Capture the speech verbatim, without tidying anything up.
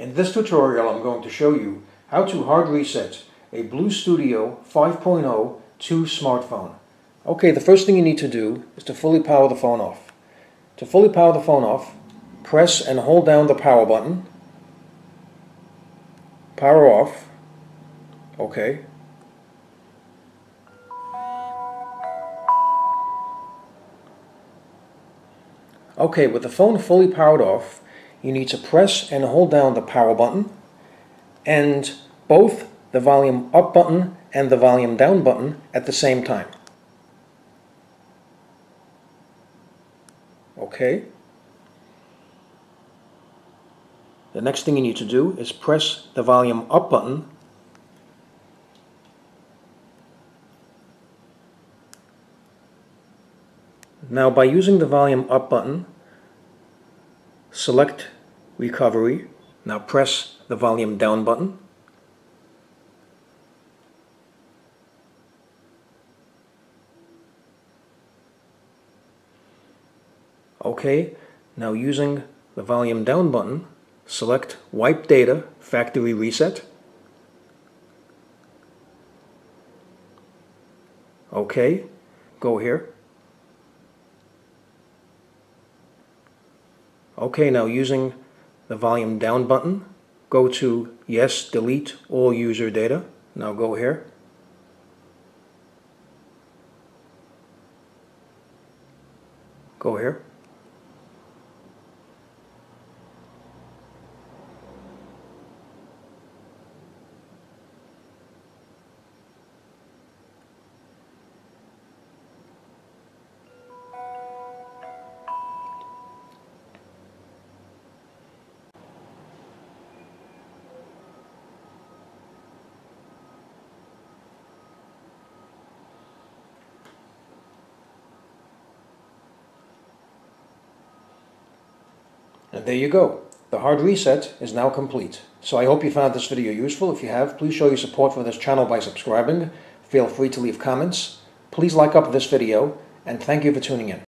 In this tutorial I'm going to show you how to hard reset a BLU Studio five point oh two smartphone. Okay, the first thing you need to do is to fully power the phone off. To fully power the phone off, press and hold down the power button. Power off. Okay. Okay, with the phone fully powered off, you need to press and hold down the power button and both the volume up button and the volume down button at the same time. Okay. The next thing you need to do is press the volume up button . Now by using the volume up button, select recovery. Now press the volume down button. Okay, now using the volume down button, select wipe data, factory reset. Okay, go here. Okay, now using the volume down button, go to yes, delete all user data. Now go here. Go here. And there you go. The hard reset is now complete. So I hope you found this video useful. If you have, please show your support for this channel by subscribing. Feel free to leave comments. Please like up this video, and thank you for tuning in.